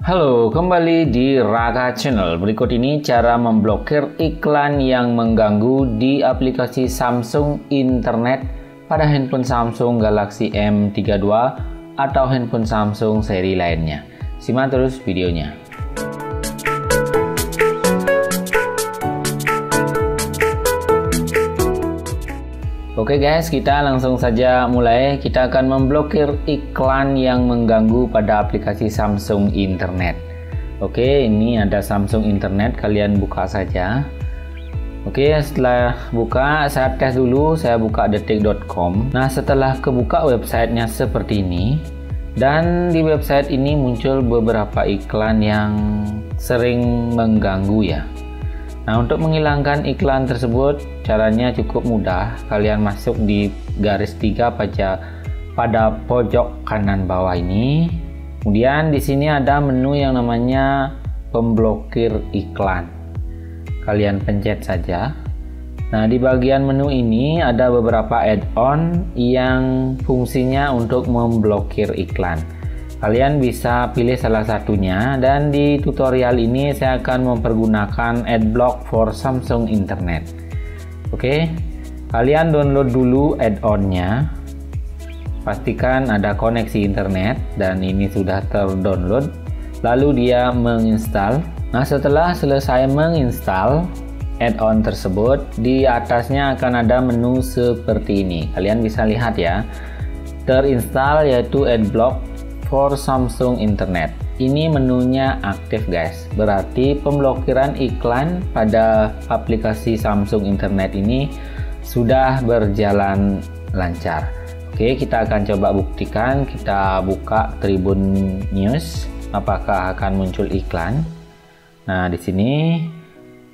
Halo, kembali di Raka Channel. Berikut ini cara memblokir iklan yang mengganggu di aplikasi Samsung Internet pada handphone Samsung Galaxy M32 atau handphone Samsung seri lainnya. Simak terus videonya. Oke guys, kita langsung saja mulai. Kita akan memblokir iklan yang mengganggu pada aplikasi Samsung Internet. Oke, ini ada Samsung Internet, kalian buka saja. Oke, setelah buka, saya tes dulu, saya buka detik.com. Nah, setelah kebuka websitenya seperti ini, dan di website ini muncul beberapa iklan yang sering mengganggu ya. Nah, untuk menghilangkan iklan tersebut caranya cukup mudah. Kalian masuk di garis 3 pada pojok kanan bawah ini. Kemudian di sini ada menu yang namanya pemblokir iklan. Kalian pencet saja. Nah, di bagian menu ini ada beberapa add-on yang fungsinya untuk memblokir iklan. Kalian bisa pilih salah satunya, dan di tutorial ini saya akan mempergunakan AdBlock for Samsung Internet. Oke, kalian download dulu add-onnya, pastikan ada koneksi internet, dan ini sudah terdownload. Lalu dia menginstal. Nah, setelah selesai menginstal add-on tersebut, di atasnya akan ada menu seperti ini. Kalian bisa lihat ya, terinstall yaitu AdBlock for Samsung Internet. Ini menunya aktif guys, berarti pemblokiran iklan pada aplikasi Samsung Internet ini sudah berjalan lancar. Oke, kita akan coba buktikan. Kita buka Tribun News, apakah akan muncul iklan. Nah, di sini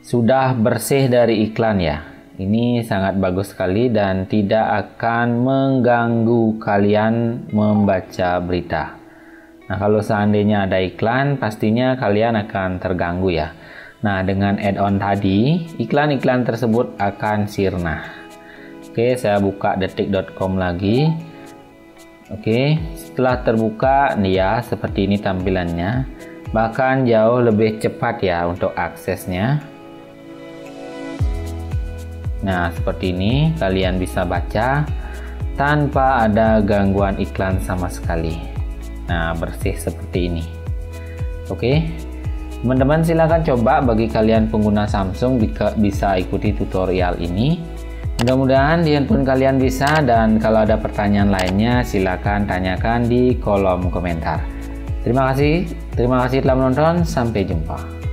sudah bersih dari iklan ya. Ini sangat bagus sekali dan tidak akan mengganggu kalian membaca berita. Nah, kalau seandainya ada iklan, pastinya kalian akan terganggu ya. Nah, dengan add-on tadi, iklan-iklan tersebut akan sirna. Oke, saya buka detik.com lagi. Oke, setelah terbuka, ya seperti ini tampilannya. Bahkan jauh lebih cepat ya untuk aksesnya. Nah, seperti ini, kalian bisa baca tanpa ada gangguan iklan sama sekali. Nah, bersih seperti ini. Oke, teman-teman, silahkan coba. Bagi kalian pengguna Samsung, bisa ikuti tutorial ini. Mudah-mudahan di handphone kalian bisa, dan kalau ada pertanyaan lainnya silahkan tanyakan di kolom komentar. Terima kasih telah menonton, sampai jumpa.